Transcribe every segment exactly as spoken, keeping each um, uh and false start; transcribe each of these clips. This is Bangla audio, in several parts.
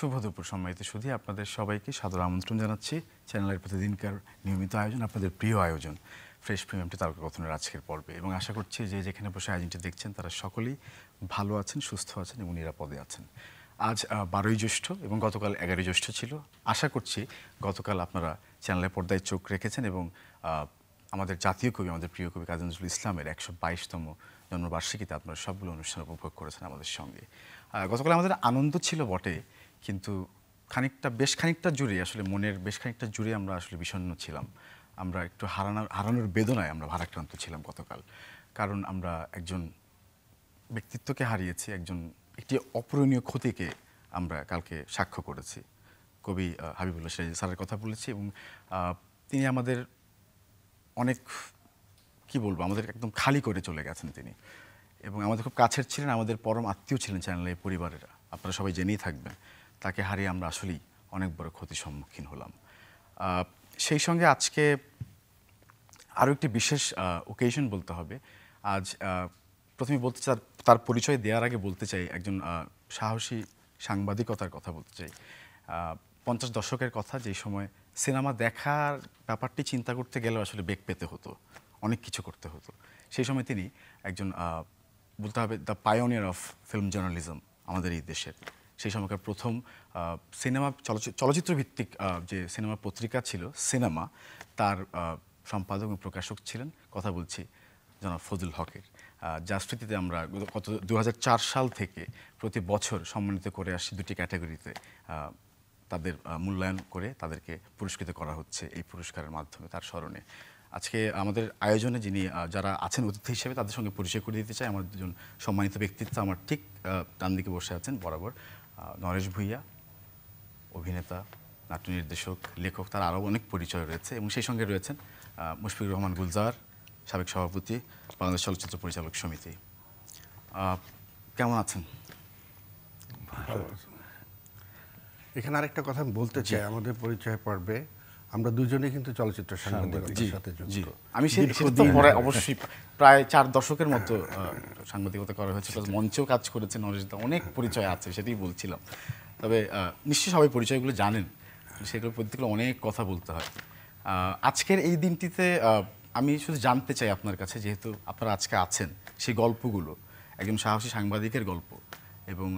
शुभ दोपुर सम्मानित सुधी आपनादेर सबाइके सादर आमंत्रण जानाচ্ছি চ্যানেলের প্রতিদিনকার নিয়মিত আয়োজন আপনাদের প্রিয় আয়োজন ফ্রেশ প্রিমিয়াম তারকা কথনের আজকের পর্বে এবং আশা করছি যে যেখানে বসে আয়োজনটি দেখছেন তারা সকলেই ভালো আছেন সুস্থ আছেন এবং নিরাপদে আছেন। আজ বারোই জ্যৈষ্ঠ এবং গতকাল এগারোই জ্যৈষ্ঠ ছিল। আশা করছি গতকাল আপনারা চ্যানেলের পর্দায় চোখ রেখেছেন এবং আমাদের জাতীয় কবি আমাদের প্রিয় কবি কাজী নজরুল ইসলামের একশো বাইশতম জন্মবার্ষিকীতে আপনারা সবগুলো অনুষ্ঠান উপভোগ করেছেন আমাদের সঙ্গে। গতকাল আমাদের আনন্দ ছিল বটে, কিন্তু খানিকটা বেশ খানিকটা জুড়ে আসলে মনের বেশ খানিকটা জুড়ে আমরা আসলে বিষণ্ণ ছিলাম, আমরা একটু হারানোর হারানোর বেদনায় আমরা ভারাক্রান্ত ছিলাম গতকাল। কারণ আমরা একজন ব্যক্তিত্বকে হারিয়েছি, একজন একটি অপূরণীয় ক্ষতিকে আমরা কালকে সাক্ষ্য করেছি। কবি হাবিবুল্লাহ সাঈদী স্যারের কথা বলেছি এবং তিনি আমাদের অনেক কি বলবো আমাদের একদম খালি করে চলে গেছেন তিনি, এবং আমাদের খুব কাছের ছিলেন, আমাদের পরম আত্মীয় ছিলেন চ্যানেলের পরিবারেরা, আপনারা সবাই জেনেই থাকবেন। তাকে হারিয়ে আমরা আসলেই অনেক বড় ক্ষতির সম্মুখীন হলাম। সেই সঙ্গে আজকে আরও একটি বিশেষ ওকেশন বলতে হবে। আজ প্রথমে বলতে চাই, তার পরিচয় দেওয়ার আগে বলতে চাই একজন সাহসী সাংবাদিকতার কথা বলতে চাই। পঞ্চাশ দশকের কথা, যেই সময় সিনেমা দেখার ব্যাপারটি চিন্তা করতে গেলেও আসলে বেগ পেতে হতো, অনেক কিছু করতে হতো। সেই সময় তিনি একজন বলতে হবে the pioneer of film journalism আমাদের এই দেশের। সেই সময়কার প্রথম সিনেমা চলচ্চিত্র ভিত্তিক যে সিনেমা পত্রিকা ছিল সিনেমা, তার সম্পাদক এবং প্রকাশক ছিলেন, কথা বলছি জনাব ফজল হকের, যার স্মৃতিতে আমরা গত দু হাজার চার সাল থেকে প্রতি বছর সম্মানিত করে আসছি। দুটি ক্যাটাগরিতে তাদের মূল্যায়ন করে তাদেরকে পুরস্কৃত করা হচ্ছে এই পুরস্কারের মাধ্যমে তার স্মরণে। আজকে আমাদের আয়োজনে যিনি যারা আছেন অতিথি হিসেবে তাদের সঙ্গে পরিচয় করে দিতে চাই। আমার দুজন সম্মানিত ব্যক্তিত্ব আমার ঠিক ডান দিকে বসে আছেন বরাবর, নরেশ ভূঁইয়া, অভিনেতা, নাট্য নির্দেশক, লেখক, তার আরও অনেক পরিচয় রয়েছে। এবং সেই সঙ্গে রয়েছেন মুশফিকুর রহমান গুলজার, সাবেক সভাপতি বাংলাদেশ চলচ্চিত্র পরিচালক সমিতি। কেমন আছেন? এখানে আরেকটা কথা আমি বলতে চাই, আমাদের পরিচয় পর্বে আমরা দুজনে কিন্তু চলচ্চিত্র সাংবাদিকতার সাথে যুক্ত। আমি সেই তো পরে অবশ্যই প্রায় চার দশকের মতো সাংবাদিকতা করা হয়েছে, মঞ্চেও কাজ করেছে নরেশদা, অনেক পরিচয় আছে সেটাই বলছিলাম। তবে নিশ্চয়ই সবাই পরিচয়গুলো জানেন, সেগুলো প্রত্যেকগুলো অনেক কথা বলতে হয়। আজকের এই দিনটিতে আমি শুধু জানতে চাই আপনার কাছে, যেহেতু আপনারা আজকে আছেন, সেই গল্পগুলো একজন সাহসী সাংবাদিকের গল্প এবং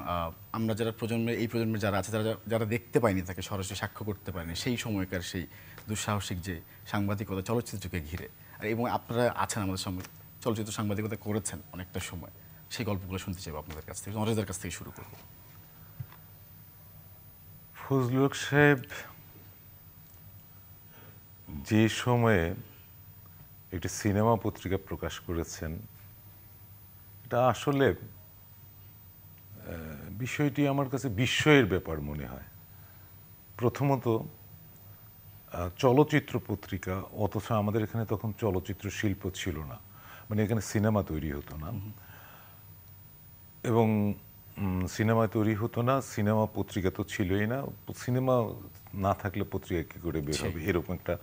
আমরা যারা প্রজন্মের এই প্রজন্মের যারা আছে যারা যারা দেখতে পায়নি তাকে সরাসরি সাক্ষ্য করতে পারেনি সেই সময়কার সেই দুঃসাহসিক যে সাংবাদিকতা চলচ্চিত্রকে ঘিরে, আর এবং আপনারা আছেন আমাদের সঙ্গে, চলচ্চিত্র সাংবাদিকতা করেছেন অনেকটা সময়, সেই গল্পগুলো শুনতে চাইব আপনাদের কাছ থেকে। নরেশদার কাছ থেকে শুরু করব। ফজলুল সাহেব যে সময়ে একটি সিনেমা পত্রিকা প্রকাশ করেছেন, এটা আসলে বিষয়টি আমার কাছে বিস্ময়ের ব্যাপার মনে হয়। প্রথমত চলচ্চিত্র পত্রিকা, অথচ আমাদের এখানে তখন চলচ্চিত্র শিল্প ছিল না, মানে এখানে সিনেমা তৈরি হতো না এবং সিনেমা তৈরি হতো না, সিনেমা পত্রিকা তো ছিলই না, সিনেমা না থাকলে পত্রিকা কী করে বের হবে, এরকম একটা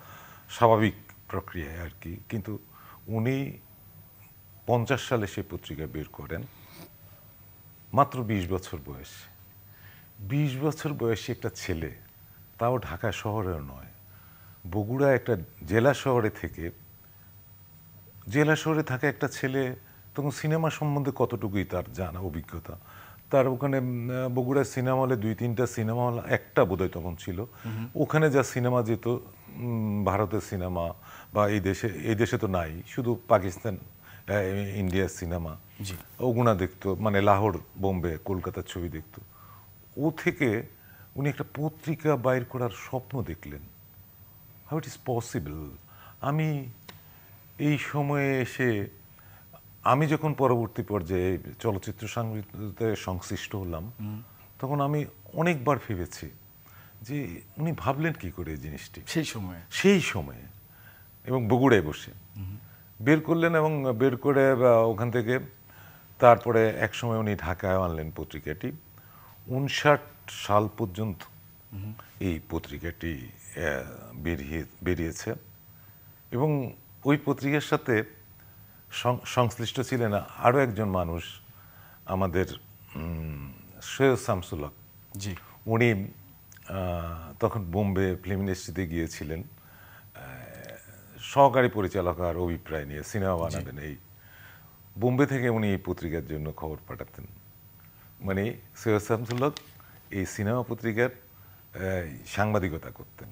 স্বাভাবিক প্রক্রিয়া আর কি। কিন্তু উনি পঞ্চাশ সালে সেই পত্রিকা বের করেন, মাত্র বিশ বছর বয়স। বিশ বছর বয়সী একটা ছেলে, তাও ঢাকা শহরেও নয়, বগুড়া একটা জেলা শহরে থেকে, জেলা শহরে থাকা একটা ছেলে, তখন সিনেমা সম্বন্ধে কতটুকুই তার জানা অভিজ্ঞতা। তার ওখানে বগুড়ার সিনেমা হলে দুই তিনটা সিনেমা হল, একটা বোধহয় তখন ছিল, ওখানে যা সিনেমা যেত ভারতের সিনেমা বা এই দেশে, এই দেশে তো নাই, শুধু পাকিস্তান ইন্ডিয়ার সিনেমা ওগুনা দেখতো, মানে লাহোর বোম্বে কলকাতার ছবি দেখতো। ও থেকে উনি একটা পত্রিকা বাইর করার স্বপ্ন দেখলেন। How it is possible? আমি এই সময়ে এসে, আমি যখন পরবর্তী পর্যায়ে চলচ্চিত্র সংগীতে সংশ্লিষ্ট হলাম, তখন আমি অনেকবার ভেবেছি যে উনি ভাবলেন কি করে এই জিনিসটি সেই সময়ে, সেই সময়ে এবং বগুড়ায় বসে বের করলেন, এবং বের করে ওখান থেকে তারপরে একসময় উনি ঢাকায় আনলেন পত্রিকাটি। উনষাট সাল পর্যন্ত এই পত্রিকাটি বেরিয়ে বেরিয়েছে এবং ওই পত্রিকার সাথে সংশ্লিষ্ট ছিলেন আরও একজন মানুষ, আমাদের সৈয়দ শামসুল হক। জি, उनी तखन बोम्बे फिल्म इंडस्ट्रीते गिएछिलेन सहकारी परिचालकार अभिप्राय निये सिनेमा बानाबेन एई बोम्बे थेके उनी पत्रिकार जन्य खबर पाठातेन माने सैयद शामसुल हक एई सिनेमा पत्रिकार सांबादिकता करतेन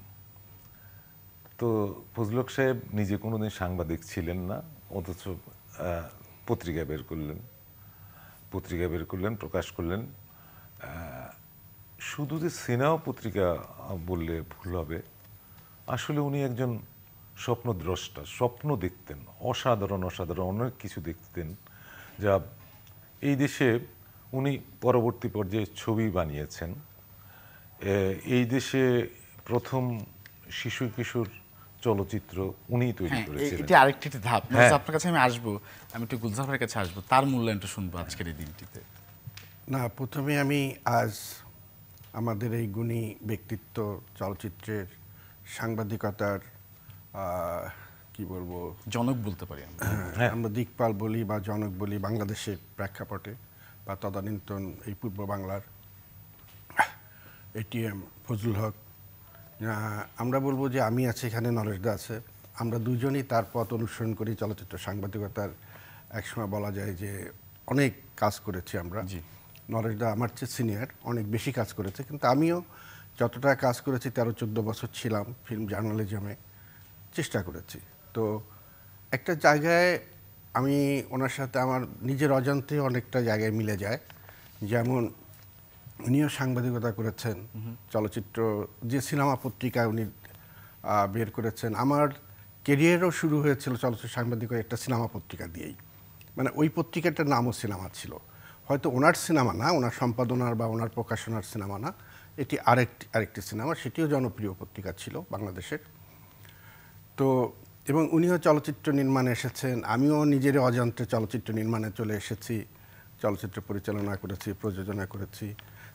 तो फजल हक साहेब निजे कोनोदिन सांबादिक छिलेन ना অথচ पत्रिका बेर करलेन पत्रिका बेर करलेन प्रकाश करलेन शुधु जे सिनेमा पत्रिका बोलले भूल होबे आसले उनि एकजन स्वप्नद्रष्टा स्वप्न देखतेन असाधारण असाधारण अनेक किछु देखतेन जा एई देशे उनि परवर्ती पर्याये छवि बानियेछेन एई देशे प्रथम शिशु किशोर चलचित्र उन्हीं तो इतने पड़े चले। इतने आरेख टी था। मैं आपने कहा था मैं आज बो, अमी तो गुलजार पर कहा था आज बो, तार मूल्य इंटर सुन बात करें दिन टी ते। ना प्रथमे अमी आज, हमारे रे गुनी व्यक्तित्व चलचित्रे सांबादिकतार की बोल बो जनक बोलते पड़े हम। हम दिख पाल बोली बा जनक बोली बांग्लादेशी प्रेक्षापटे, पता दानिन तो ये पूर्व बांग्लार, एटीएम फजल हक আমরা বলবো যে আমি আছি এখানে নরেশদা আছে আমরা দুজনেই তার পথ অনুসরণ করি চলচ্চিত্র সাংবাদিকতার একসময় বলা যায় যে অনেক কাজ করেছি আমরা জি নরেশদা আমার চেয়ে সিনিয়র অনেক বেশি কাজ করেছে কিন্তু আমিও যতটা কাজ করেছি তেরো চোদ্দ বছর ছিলাম ফিল্ম জার্নালিজমে চেষ্টা করেছি তো একটা জায়গায় আমি ওনার সাথে আমার নিজের অজান্তে অনেকটা জায়গায় মিলে যায় যেমন উনিও সাংবাদিকতা করেছেন চলচ্চিত্র যে সিনেমা পত্রিকা উনি বের করেছেন আমার ক্যারিয়ারও শুরু হয়েছিল চলচ্চিত্র সাংবাদিকতা একটা সিনেমা পত্রিকা দিয়েই মানে ওই পত্রিকাটার নামও সিনেমা ছিল হয়তো ওনার সিনেমা না ওনার সম্পাদনার বা ওনার প্রকাশনার সিনেমা না এটি আরেকটি আরেকটি সিনেমা সেটিও জনপ্রিয় পত্রিকা ছিল বাংলাদেশের তো এবং উনিও চলচ্চিত্র নির্মাণে এসেছেন আমিও নিজের অজান্তে চলচ্চিত্র নির্মাণে চলে এসেছি চলচ্চিত্র পরিচালনা করেছি প্রযোজনা করেছি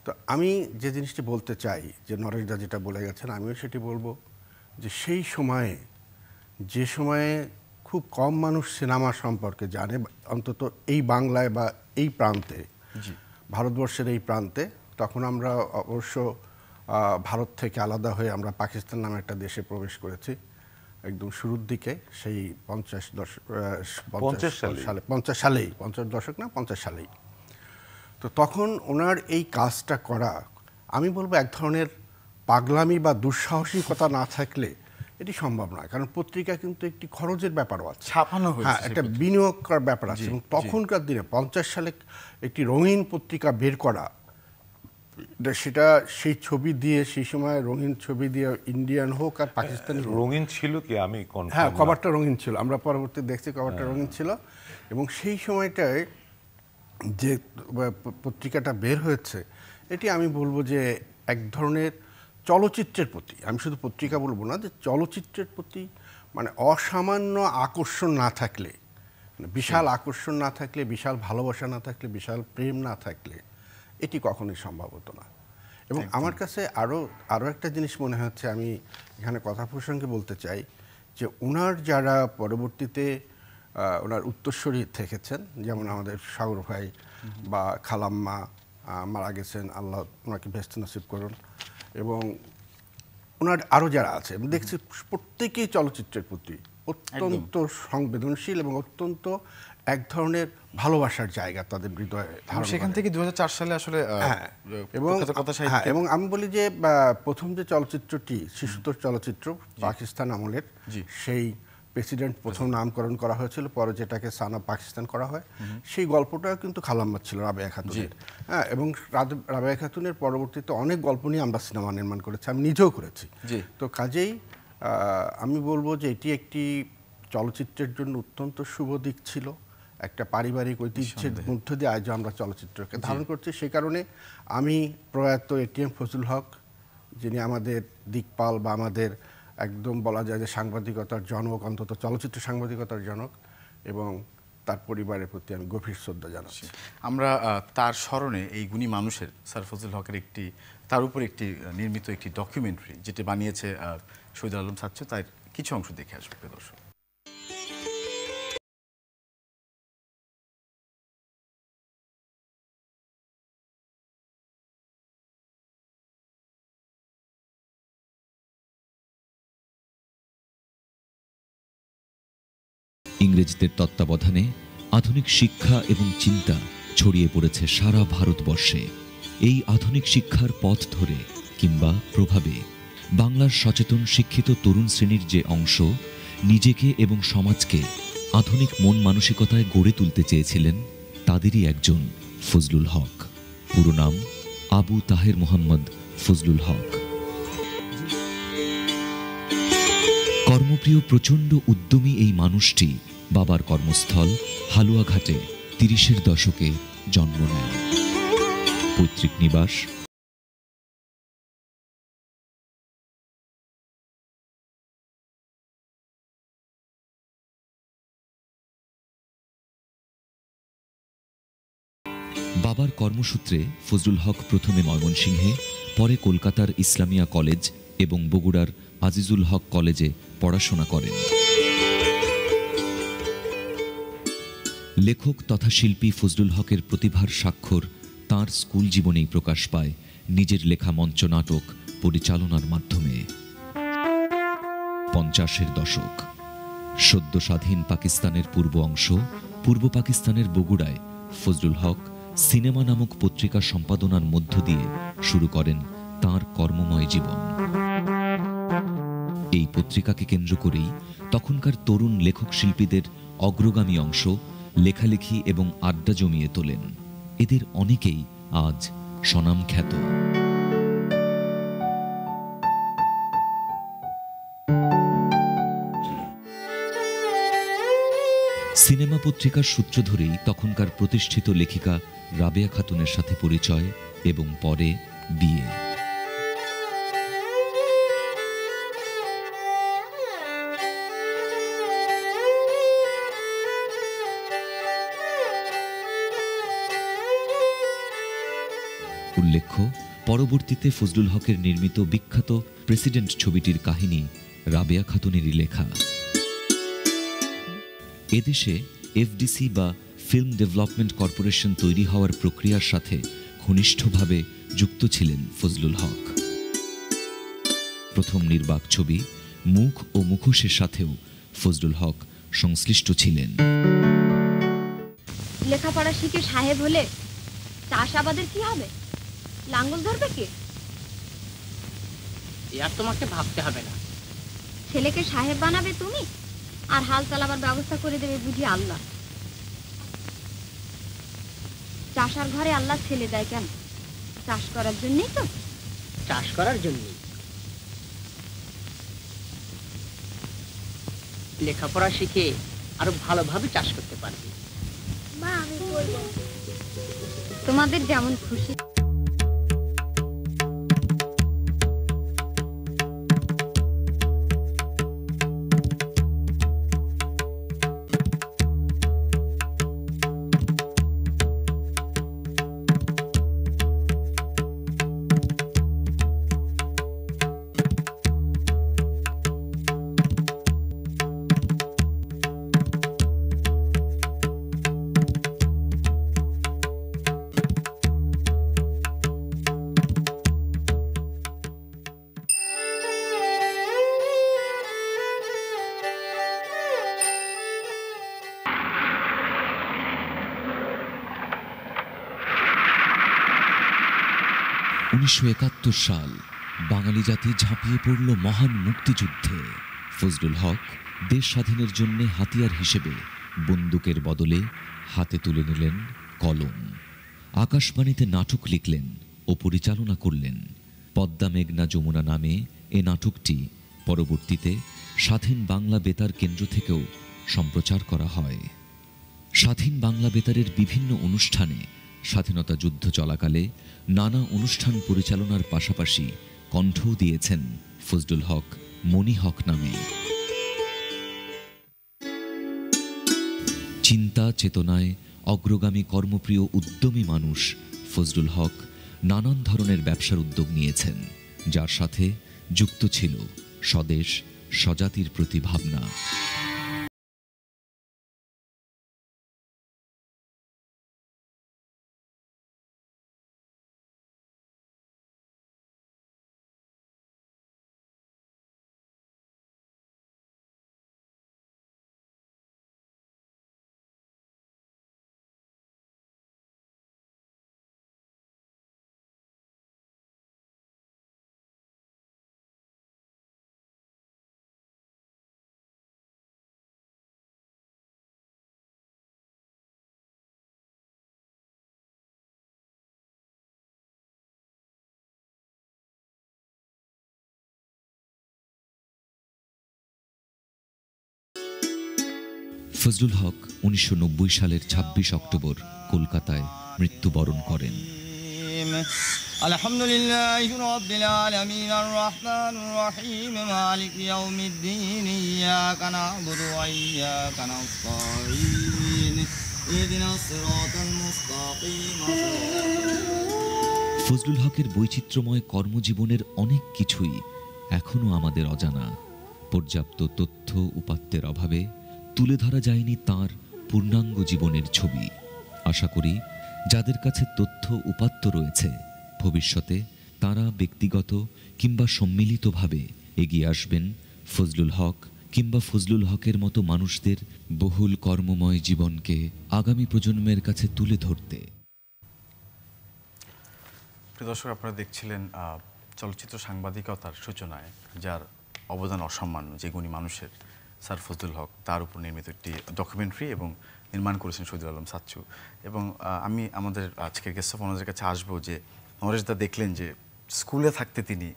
তো আমি যে জিনিসটি বলতে চাই যে নরেশ দা যেটা বলে গেছেন আমিও সেটি বলবো যে সেই সময়ে যে সময়ে খুব কম মানুষ সিনেমা সম্পর্কে জানে অন্তত এই বাংলায় বা এই প্রান্তে ভারতবর্ষের এই প্রান্তে তখন আমরা অবশ্য ভারত থেকে আলাদা হয়ে আমরা পাকিস্তান নামে একটা দেশে প্রবেশ করেছি একদম শুরুর দিকে সেই পঞ্চাশ দশক পঞ্চাশ সালে পঞ্চাশ সালেই পঞ্চাশ দশক না পঞ্চাশ সালেই তো তখন ওনার এই কাজটা করা আমি বলবো এক ধরনের পাগলামি বা দুঃসাহসিকতা না থাকলে এটি সম্ভব নয় কারণ পত্রিকা কিন্তু একটি খরচের ব্যাপারও আছে ছাপানো হয়েছে হ্যাঁ একটা বিনিয়োগ করার ব্যাপার আছে এবং তখনকার দিনে পঞ্চাশ সালে একটি রঙিন পত্রিকা বের করা সেটা সেই ছবি দিয়ে সেই সময় রঙিন ছবি দিয়ে ইন্ডিয়ান হোক আর পাকিস্তানি রঙিন ছিল কি আমি কনফার্ম হ্যাঁ কভারটা রঙিন ছিল আমরা পরবর্তী দেখছি কভারটা রঙিন ছিল এবং সেই সময়টায় যে পত্রিকাটা বের হয়েছে এটি আমি বলবো যে এক ধরনের চলচ্চিত্রের প্রতি আমি শুধু পত্রিকা বলবো না যে চলচ্চিত্রের প্রতি মানে অসামান্য আকর্ষণ না থাকলে বিশাল আকর্ষণ না থাকলে বিশাল ভালোবাসা না থাকলে বিশাল প্রেম না থাকলে এটি কখনোই সম্ভব হতো না এবং আমার কাছে আরও আরও একটা জিনিস মনে হচ্ছে আমি এখানে কথা প্রসঙ্গে বলতে চাই যে ওনার যারা পরবর্তীতে ওনার উত্তরসূরি থেকেছেন যেমন আমাদের সাগর ভাই বা খালাম্মা মারা গেছেন আল্লাহ ওনাকে বেহেশত নসিব করুন এবং ওনার আরও যারা আছে আমি দেখছি প্রত্যেকেই চলচ্চিত্রের প্রতি অত্যন্ত সংবেদনশীল এবং অত্যন্ত এক ধরনের ভালোবাসার জায়গা তাদের হৃদয়ে সেখান থেকে দু হাজার চার সালে আসলে এবং আমি বলি যে প্রথম যে চলচ্চিত্রটি শিশুতোষ চলচ্চিত্র পাকিস্তান আমলের সেই প্রেসিডেন্ট প্রথম নামকরণ করা হয়েছিল পরে যেটাকে সান অফ পাকিস্তান করা হয় সেই গল্পটাও কিন্তু খালাম্মা ছিল রাবেয়া খাতুনের হ্যাঁ এবং রাবেয়া খাতুনের পরবর্তীতে অনেক গল্প নিয়ে আমরা সিনেমা নির্মাণ করেছি আমি নিজেও করেছি তো কাজেই আমি বলবো যে এটি একটি চলচ্চিত্রের জন্য অত্যন্ত শুভ দিক ছিল একটা পারিবারিক ঐতিহ্যের মধ্য দিয়ে আজ আমরা চলচ্চিত্রকে ধারণ করছি সেই কারণে আমি প্রয়াত এটিএম ফজল হক যিনি আমাদের দিকপাল বা আমাদের একদম বলা যায় যে সাংবাদিকতার জনক অন্তত চলচ্চিত্র সাংবাদিকতার জনক এবং তার পরিবারের প্রতি আমি গভীর শ্রদ্ধা জানাচ্ছি আমরা তার স্মরণে এই গুণী মানুষের স্যার ফজল হকের একটি তার উপর একটি নির্মিত একটি ডকুমেন্টারি যেটি বানিয়েছে শহীদুল আলম সাচ্চু তার কিছু অংশ দেখে আসবো প্রিয় দর্শক इंग्रेजदेर तत्त्वाबधाने आधुनिक शिक्षा एवं चिंता छड़िए पड़ेছে सारा भारतवर्षे। এই आधुनिक शिक्षार पथ धरे किंबा प्रभावे बांगलार सचेतन शिक्षित तरुण श्रेणीर जे अंश निजेके एवं समाजके आधुनिक मन मानसिकताय गड़े तुलते चेयेछिलेन तादेरই एकजन फजलुल हक। पुरो नाम आबू ताहेर मोहम्मद फजलुल हक। कर्मप्रिय प्रचंड उद्यमी এই মানুষটি বাবার কর্মস্থল হালুয়াঘাটে তিরিশের দশকে জন্ম নেন। পৈতৃক নিবাস বাবার কর্মসূত্রে ফজলুল হক প্রথমে ময়মনসিংহে পরে কলকাতার ইসলামিয়া কলেজ এবং বগুড়ার আজিজুল হক কলেজে পড়াশোনা করেন। लेखक तथा शिल्पी फजलुल हकेर प्रतिभार स्वाक्षर तार स्कूल जीवने प्रकाश पाय निजेर लेखा मंच नाटक परिचालनार माध्यमे। पंचाशेर दशक सद्य स्वाधीन पाकिस्तानेर पूर्व अंश पूर्व पाकिस्तानेर बगुड़ाय फजलुल हक सिनेमा नामक पत्रिका सम्पादनार मध्य दिए शुरू करें तार कर्ममय जीवन। एई पत्रिकाके केंद्र करेई तखनकार तरुण लेखक शिल्पीदेर अग्रगामी अंश लेखालेखी एवं आड्डा जमिए तोलेन। एदेर अनेकेई आज सनाम ख्यात। सिनेमा पत्रिकार सूत्र धरेई तखनकार प्रतिष्ठित लेखिका राबिया खातुनेर साथे परिचय एवं परे बिये। उल्लेख्य परवर्तीते फजलुल हकेर निर्मित विख्यात प्रेसिडेंट छविटिर काहिनी राबिया खातुनेरই लेखा। एदेशे एफडिसी बा फिल्म डेवलपमेंट करपोरेशन तैरी हওয়ার प्रक्रियार साथे घनिष्ठभावे जुक्त छिलेन फजलुल हक। प्रथम निर्बाक छवि मुख ओ मुखोशेर साथेও फजलुल हक संश्लिष्ट छिलेन। लेखापড়া শিখে সাহেব হলে চাষাবাদের কি হবে? লাঙ্গল ধরবে কে? यार তোমাকে ভাবতে হবে না। ছেলেকে সাহেব বানাবে তুমি আর হাল চালাবার ব্যবস্থা করে দেবে বুঝি আল্লাহ। চাষার ঘরে আল্লাহ ছেলে দেয় কেন? চাষ করার জন্যই তো। চাষ করার জন্যই। লেখাপড়া শিখে আরো ভালোভাবে চাষ করতে পারবে। মা আমি বলবো তোমাদের যেমন খুশি। उन्नीस सौ इकहत्तर साल बांगाली जाति झाँपिए पड़ल महान मुक्तियुद्धे। फजलुल हक देश स्वाधीनेर जन्य हाथियार हिसेबे बंदुकेर बदले हाथे तुले निलेन कलम। आकाशवाणीते नाटक लिखलेन ओ परिचालना करलेन। पद्मा मेघना जमुना नामे ए नाटकटी परवर्तीते स्वाधीन बांगला बेतार केंद्र थेकेও सम्प्रचार करा हय। स्वाधीन बांगला बेतारेर विभिन्न अनुष्ठाने स्वाधीनता युद्ध चलाकाले नाना अनुष्ठान परिचालनार पाशापाशी कण्ठও दिয়েছেন फजलुल हक मणि हक नामे। चिंता चेतनाय अग्रगामी कर्मप्रिय उद्यमी मानुष फजलुल हक नानान धरनेर व्यवसार उद्योग নিয়েছেন যার সাথে যুক্ত ছিল স্বদেশ স্বজাতির প্রতি ভাবনা। फजलुल हक उन्नीसशो नब्बे साल छब्बीस अक्टोबर कलकाताय मृत्युबरण करें। আলহামদুলিল্লাহি রাব্বিল আলামিন আর রাহমানির রাহিম মালিক ইয়াউমিদ্দিন ইয়াকা না'বুদু ওয়া ইয়াকা নাস্তাঈন ইহদিনাস সিরাতাল মুস্তাকিম। ফজলুল হকের বৈচিত্র্যময় কর্মজীবনের অনেক কিছুই এখনো আমাদের অজানা। পর্যাপ্ত তথ্য উপাত্তের অভাবে তুলে ধরা যায়নি তার পূর্ণাঙ্গ জীবনের ছবি। আশা করি যাদের কাছে তথ্য উপাত্ত রয়েছে ভবিষ্যতে তারা ব্যক্তিগত কিংবা সম্মিলিতভাবে এগিয়ে আসবেন ফজলুল হক কিংবা ফজলুল হকের মতো মানুষদের বহুল কর্মময় জীবনকে আগামী প্রজন্মের কাছে তুলে ধরতে। প্রিয় দর্শক, আপনারা দেখছিলেন চলচ্চিত্র সাংবাদিকতার সূচনায় যার অবদান অসামান্য, যে গুণী মানুষের স্যার ফজলুল হক, তার উপর নির্মিত একটি ডকুমেন্টারি এবং নির্মাণ করেছেন শহীদুল আলম সাচ্চু। এবং আমি আমাদের আজকের গেস্ট অফ অনারের কাছে আসবো যে নরেশদা দেখলেন যে স্কুলে থাকতে তিনি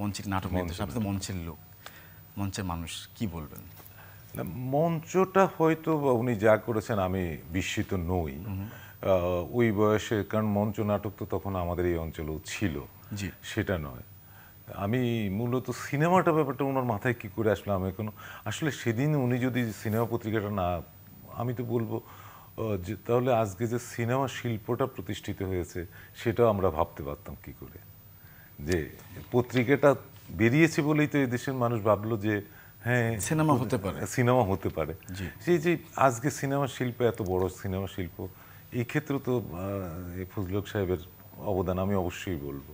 মঞ্চের নাটক নির্দেশনা, আপনি তো মঞ্চের লোক, মঞ্চের মানুষ, কি বলবেন? না, মঞ্চটা হয়তো উনি যা করেছেন আমি বিস্মিত নই ওই বয়সে, কারণ মঞ্চ নাটক তো তখন আমাদের এই অঞ্চলেও ছিল, সেটা নয়। আমি মূলত সিনেমাটা ব্যাপারটা ওনার মাথায় কী করে আসলে আমি এখনো আসলে সেদিন উনি যদি সিনেমা পত্রিকাটা না, আমি তো বলবো যে তাহলে আজকে যে সিনেমা শিল্পটা প্রতিষ্ঠিত হয়েছে সেটাও আমরা ভাবতে পারতাম কি করে। যে পত্রিকাটা বেরিয়েছে বলেই তো এদেশের মানুষ ভাবলো যে হ্যাঁ সিনেমা হতে পারে, সিনেমা হতে পারে। সেই যে আজকে সিনেমা শিল্প, এত বড় সিনেমা শিল্প, এই ক্ষেত্রে তো ফজলুল হক সাহেবের অবদান আমি অবশ্যই বলবো।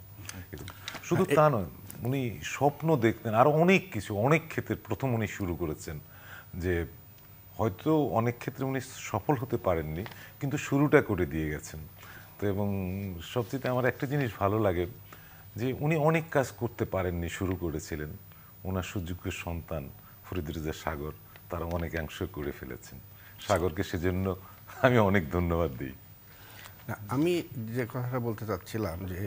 শুধু তা নয়, উনি স্বপ্ন দেখতেন আরও অনেক কিছু, অনেক ক্ষেত্রে প্রথম উনি শুরু করেছেন, যে হয়তো অনেক ক্ষেত্রে উনি সফল হতে পারেননি কিন্তু শুরুটা করে দিয়ে গেছেন। তো এবং সবচেয়ে আমার একটা জিনিস ভালো লাগে যে উনি অনেক কাজ করতে পারেননি, শুরু করেছিলেন, ওনার সুযোগ্য সন্তান ফরিদুর রেজা সাগর তারা অনেকাংশ করে ফেলেছেন। সাগরকে সেজন্য আমি অনেক ধন্যবাদ দিই। না, আমি যে কথাটা বলতে চাচ্ছিলাম যে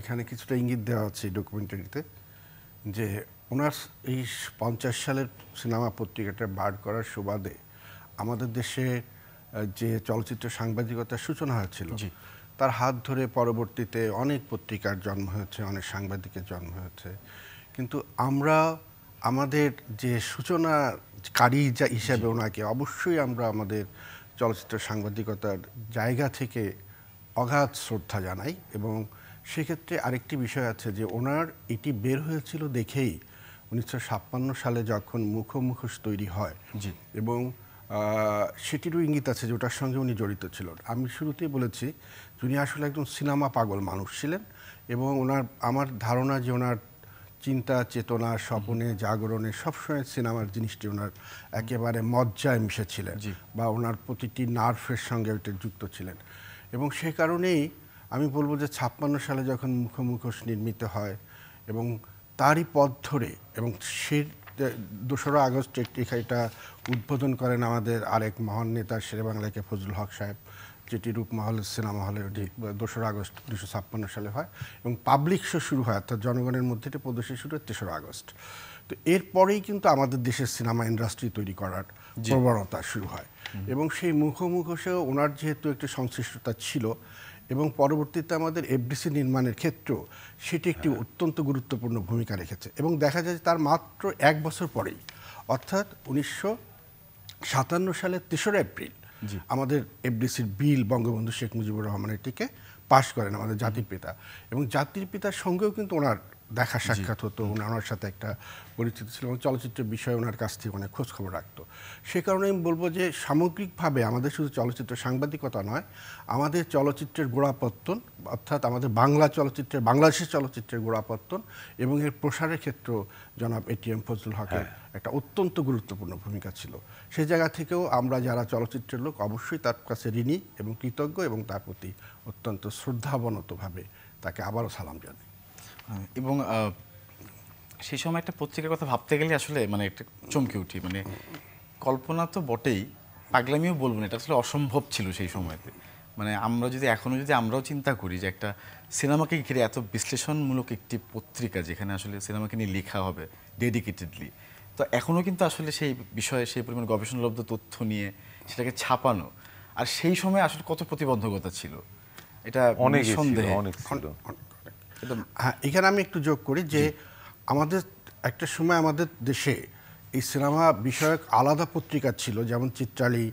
এখানে কিছুটা ইঙ্গিত দেওয়া হচ্ছে ডকুমেন্টারিতে, যে ওনার এই পঞ্চাশ সালের সিনেমা পত্রিকাটা বার করার সুবাদে আমাদের দেশে যে চলচ্চিত্র সাংবাদিকতার সূচনা হয়েছিল তার হাত ধরে পরবর্তীতে অনেক পত্রিকার জন্ম হয়েছে, অনেক সাংবাদিকের জন্ম হয়েছে, কিন্তু আমরা আমাদের যে সূচনাকারী যা হিসাবে ওনাকে অবশ্যই আমরা আমাদের চলচ্চিত্র সাংবাদিকতার জায়গা থেকে অগাধ শ্রদ্ধা জানাই। এবং সেক্ষেত্রে আরেকটি বিষয় আছে যে ওনার এটি বের হয়েছিল দেখেই উনিশশো ছাপ্পান্ন সালে যখন মুখোমুখোশ তৈরি হয়, এবং সেটিরও ইঙ্গিত আছে যে ওটার সঙ্গে উনি জড়িত ছিল। আমি শুরুতেই বলেছি যে উনি আসলে একজন সিনেমা পাগল মানুষ ছিলেন, এবং ওনার আমার ধারণা যে ওনার চিন্তা চেতনা স্বপনে জাগরণে সবসময় সিনেমার জিনিসটি ওনার একেবারে মজ্জায় মিশেছিলেন, বা ওনার প্রতিটি নার্ভের সঙ্গে ওইটা যুক্ত ছিলেন। এবং সে কারণেই আমি বলবো যে ছাপ্পান্ন সালে যখন মুখোমুখোশ নির্মিত হয় এবং তারই পথ ধরে, এবং সে দোসরা আগস্ট এটা উদ্বোধন করেন আমাদের আরেক মহান নেতা শেরেবাংলাকে ফজলুল হক সাহেব, যেটি রূপমহল সিনেমা হলে ওটি দোসরা আগস্ট উনিশশো ছাপ্পান্ন সালে হয়, এবং পাবলিক শো শুরু হয়, অর্থাৎ জনগণের মধ্যে এটা প্রদর্শনী শুরু হয় তেসরা আগস্ট। তো এরপরেই কিন্তু আমাদের দেশের সিনেমা ইন্ডাস্ট্রি তৈরি করার প্রবণতা শুরু হয়, এবং সেই মুখোমুখোশেও ওনার যেহেতু একটি সংশ্লিষ্টতা ছিল, এবং পরবর্তীতে আমাদের এফডিসি নির্মাণের ক্ষেত্রেও সেটি একটি অত্যন্ত গুরুত্বপূর্ণ ভূমিকা রেখেছে। এবং দেখা যায় তার মাত্র এক বছর পরেই অর্থাৎ উনিশশো সাতান্ন সালের তেসরা এপ্রিল আমাদের এফডিসির বিল বঙ্গবন্ধু শেখ মুজিবুর রহমান এটিকে পাশ করেন আমাদের জাতির পিতা, এবং জাতির পিতার সঙ্গেও কিন্তু ওনার দেখা সাক্ষাৎ হতো, ওনার সাথে একটা পরিচিতি ছিল, এবং চলচ্চিত্র বিষয়ে ওনার কাছ থেকে অনেক খোঁজখবর রাখতো। সে কারণে আমি বলবো যে সামগ্রিকভাবে আমাদের শুধু চলচ্চিত্র সাংবাদিকতা নয়, আমাদের চলচ্চিত্রের গোড়াপত্তন, অর্থাৎ আমাদের বাংলা চলচ্চিত্রের বাংলাদেশের চলচ্চিত্রের গোড়াপত্তন এবং এর প্রসারের ক্ষেত্রেও জনাব এটিএম ফজলুল হকের একটা অত্যন্ত গুরুত্বপূর্ণ ভূমিকা ছিল। সেই জায়গা থেকেও আমরা যারা চলচ্চিত্রের লোক অবশ্যই তার কাছে ঋণী এবং কৃতজ্ঞ, এবং তার প্রতি অত্যন্ত শ্রদ্ধাবনতভাবে তাকে আবারও সালাম জানাই। এবং সেই সময় একটা পত্রিকার কথা ভাবতে গেলে আসলে মানে একটা চমকে উঠি, মানে কল্পনা তো বটেই, পাগলামিও বলবো না, এটা আসলে অসম্ভব ছিল সেই সময়তে। মানে আমরা যদি এখনও যদি আমরাও চিন্তা করি যে একটা সিনেমাকে ঘিরে এত বিশ্লেষণমূলক একটি পত্রিকা, যেখানে আসলে সিনেমাকে নিয়ে লেখা হবে ডেডিকেটেডলি, तो एखोनो किन्तु आसले सेई विषये सेई परिमाण गवेषणालब्ध तथ्य निये सेटाके छापानो और सेई समय आसले कत प्रतिबंधकता छिलो এটা অনেক সন্দেহ অনেক ছিল একদম। এখানে আমি একটু যোগ করি যে আমাদের একটা সময় আমাদের দেশে এই সিনেমা বিষয়ক আলাদা পত্রিকা ছিল, যেমন চিত্রালী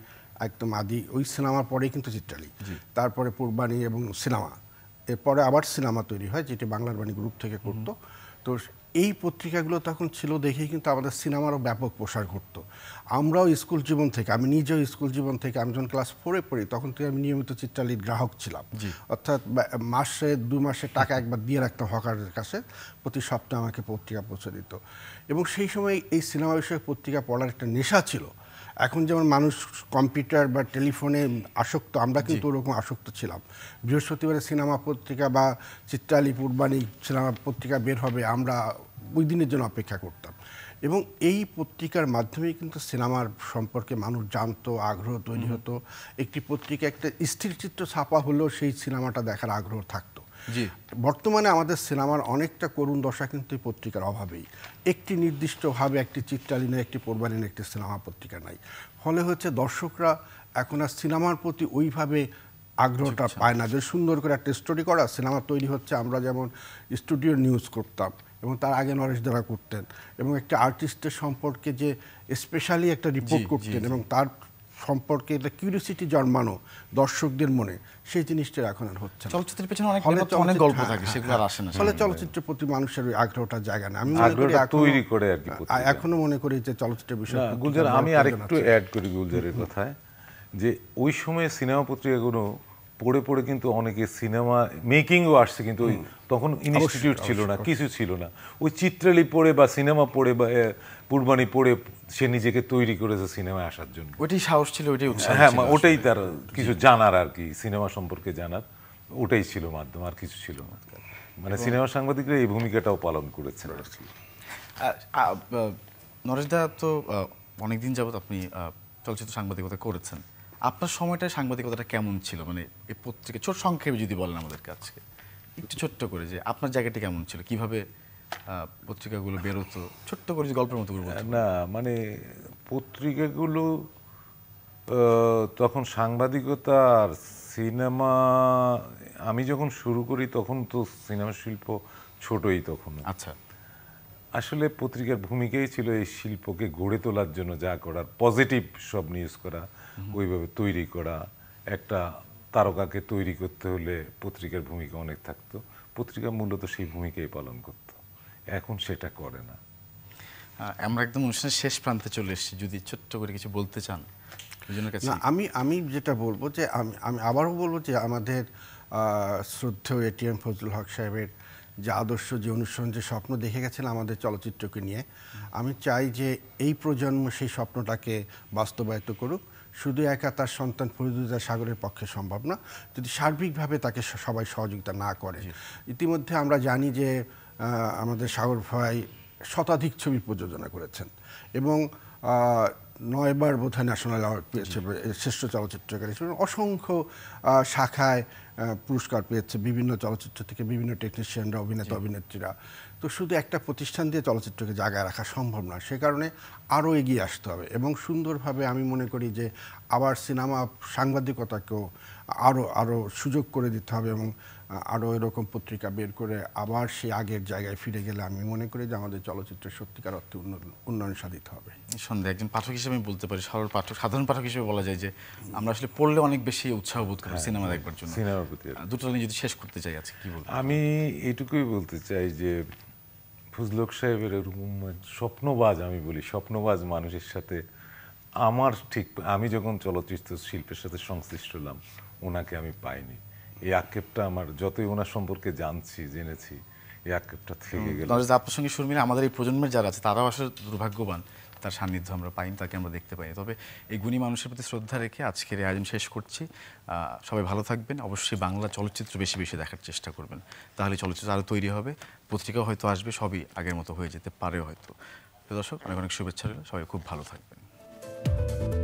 একদম আদি, ওই সিনেমার পরে কিন্তু চিত্রালী, তারপরে পূর্বাণী এবং সিনেমা, এরপরে আবার সিনেমা তৈরি হয় যেটি বাংলার বাণী গ্রুপ থেকে করতো। তো এই পত্রিকাগুলো তখন ছিল দেখেই কিন্তু আমাদের সিনেমারও ব্যাপক প্রসার ঘটতো। আমরাও স্কুল জীবন থেকে, আমি নিজেও স্কুল জীবন থেকে, আমি যখন ক্লাস ফোরে পড়ি তখন থেকে আমি নিয়মিত চিত্রালীর গ্রাহক ছিলাম, অর্থাৎ মাসে দু মাসে টাকা একবার দিয়ে রাখতাম হকারের কাছে, প্রতি সপ্তাহে আমাকে পত্রিকা পৌঁছে দিত। এবং সেই সময় এই সিনেমা বিষয়ক পত্রিকা পড়ার একটা নেশা ছিল। এখন যেমন মানুষ কম্পিউটার বা টেলিফোনে আসক্ত, আমরা কিন্তু ওরকম আসক্ত ছিলাম। বৃহস্পতিবারে সিনেমা পত্রিকা বা চিত্রালী পূর্বাণী সিনেমা পত্রিকা বের হবে, আমরা ওই দিনের জন্য অপেক্ষা করতাম। এবং এই পত্রিকার মাধ্যমে কিন্তু সিনেমার সম্পর্কে মানুষ জানতো, আগ্রহ তৈরি হতো। একটি পত্রিকা একটা স্থির চিত্র ছাপা হলেও সেই সিনেমাটা দেখার আগ্রহ থাকতো। জি, বর্তমানে আমাদের সিনেমার অনেকটা করুণ দশা কিন্তু এই পত্রিকার অভাবেই। একটি নির্দিষ্টভাবে একটি চিত্রালীনের, একটি পূর্বালীনের একটি সিনেমা পত্রিকা নাই। ফলে হচ্ছে দর্শকরা এখন আর সিনেমার প্রতি ওইভাবে আগ্রহটা পায় না যে সুন্দর করে একটা স্টোরি করা সিনেমা তৈরি হচ্ছে। আমরা যেমন স্টুডিও নিউজ করতাম এবং তার আগে নরেশ দ্বারা করতেন, এবং একটা আর্টিস্টের সম্পর্কে যে স্পেশালি একটা রিপোর্ট করতেন এবং তার সম্পর্কে একটা কিউরিওসিটি জন্মানো দর্শকদের মনে, সেই জিনিসটা এখন আর হচ্ছে না। চলচ্চিত্রের পেছনে অনেক অনেক গল্প থাকে, সেগুলো আর আসে না। ফলে চলচ্চিত্রের প্রতি মানুষের ওই আগ্রহটা জায়গা না। আমি তৈরি করে আর কি এখনো মনে করি যে চলচ্চিত্রের বিষয়। গুলজার, আমি আরেকটু অ্যাড করি গুলজারের কথায় যে ওই সময়ে সিনেমা পত্রিকাগুলো পড়ে পড়ে কিন্তু অনেকে সিনেমা মেকিংও আসছে, কিন্তু ওই তখন ইনস্টিটিউট ছিল না, কিছু ছিল না। ওই চিত্রালী পড়ে বা সিনেমা পড়ে বা পূর্বাণী পড়ে সে নিজেকে তৈরি করেছে সিনেমায় আসার জন্য। ওইটাই সাহস ছিল, ওইটাই উৎসাহ। হ্যাঁ, ওটাই তার কিছু জানার আর কি, সিনেমা সম্পর্কে জানার ওটাই ছিল মাধ্যম, আর কিছু ছিল না। মানে সিনেমা সাংবাদিকরা এই ভূমিকাটাও পালন করেছেন। নরেশদা, তো অনেকদিন যাবৎ আপনি চলচ্চিত্র সাংবাদিকতা করেছেন, আপনার সময়টায় সাংবাদিকতাটা কেমন ছিল? মানে এই পত্রিকা ছোট সংক্ষেপে যদি বলেন আমাদের কাছে একটু ছোট্ট করে, যে আপনার জায়গাটা কেমন ছিল, কিভাবে পত্রিকাগুলো বেরোতো, ছোট্ট করে গল্পের মতো করে। না মানে পত্রিকাগুলো তখন সাংবাদিকতা আর সিনেমা, আমি যখন শুরু করি তখন তো সিনেমা শিল্প ছোটই তখন। আচ্ছা, আসলে পত্রিকার ভূমিকাই ছিল এই শিল্পকে গড়ে তোলার জন্য যা করার, পজিটিভ সব নিউজ করা, ওইভাবে তৈরি করা। একটা তারকাকে তৈরি করতে হলে পত্রিকার ভূমিকা অনেক থাকতো, পত্রিকা মূলত সেই ভূমিকাই পালন করত। এখন সেটা করে না। আমরা একদম অনুষ্ঠানের শেষ প্রান্তে চলে এসেছি, যদি ছোট্ট করে কিছু বলতে চান। আমি আমি যেটা বলবো যে আমি আমি আবারও বলবো যে আমাদের শ্রদ্ধেয় এটিএম ফজলুল হক সাহেবের যে আদর্শ, যে অনুষ্ঠান, যে স্বপ্ন দেখে গেছেন আমাদের চলচ্চিত্রকে নিয়ে, আমি চাই যে এই প্রজন্ম সেই স্বপ্নটাকে বাস্তবায়িত করুক। শুধু একা তার সন্তান ফরিদুজ্জা সাগরের পক্ষে সম্ভব না যদি সার্বিকভাবে তাকে সবাই সহযোগিতা না করে। ইতিমধ্যে আমরা জানি যে আমাদের সাগর ভাই শতাধিক ছবি প্রযোজনা করেছেন এবং নয়বার বোধহয় ন্যাশনাল অ্যাওয়ার্ড পেয়েছে শ্রেষ্ঠ চলচ্চিত্রকার হিসেবে। অসংখ্য শাখায় পুরস্কার পেয়েছে বিভিন্ন চলচ্চিত্র থেকে, বিভিন্ন টেকনিশিয়ানরা, অভিনেতা অভিনেত্রীরা। তো শুধু একটা প্রতিষ্ঠান দিয়ে চলচ্চিত্রকে জায়গায় রাখা সম্ভব না, সে কারণে আরও এগিয়ে আসতে হবে। এবং সুন্দরভাবে আমি মনে করি যে আবার সিনেমা সাংবাদিকতাকেও আরও আরও সুযোগ করে দিতে হবে এবং আরও এরকম পত্রিকা বের করে আবার সেই আগের জায়গায় ফিরে গেলে আমি মনে করি যে আমাদের চলচ্চিত্রের সত্যিকার অর্থে উন্নয়ন সাধিত হবে। সন্দেহ, একজন পাঠক হিসেবে আমি বলতে পারি, সরল পাঠক, সাধারণ পাঠক হিসেবে বলা যায় যে আমরা আসলে পড়লে অনেক বেশি উৎসাহ বোধ করি সিনেমা দেখবার জন্য। সিনেমার প্রতি দুটো নিয়ে যদি শেষ করতে চাই আজকে, কী বলবো? আমি এইটুকুই বলতে চাই যে ফজলুল হক সাহেবের এরকম স্বপ্নবাজ, আমি বলি স্বপ্নবাজ মানুষের সাথে আমার ঠিক, আমি যখন চলচ্চিত্র শিল্পের সাথে সংশ্লিষ্ট হলাম ওনাকে আমি পাইনি। এই আক্ষেপটা আমার, যতই ওনার সম্পর্কে জানছি জেনেছি, এই আক্ষেপটা থেকে গেল। আপনার সঙ্গে শুরু মিলে আমাদের এই প্রজন্মের যারা আছে তারাও আসলে দুর্ভাগ্যবান, তার সান্নিধ্য আমরা পাইনি, তাকে আমরা দেখতে পাইনি। তবে এই গুণী মানুষের প্রতি শ্রদ্ধা রেখে আজকের এই আয়োজন শেষ করছি। সবাই ভালো থাকবেন, অবশ্যই বাংলা চলচ্চিত্র বেশি বেশি দেখার চেষ্টা করবেন, তাহলে চলচ্চিত্র আরও তৈরি হবে, পত্রিকাও হয়তো আসবে, সবই আগের মতো হয়ে যেতে পারে হয়তো। দর্শক, অনেক অনেক শুভেচ্ছা রইল, সবাই খুব ভালো থাকবেন।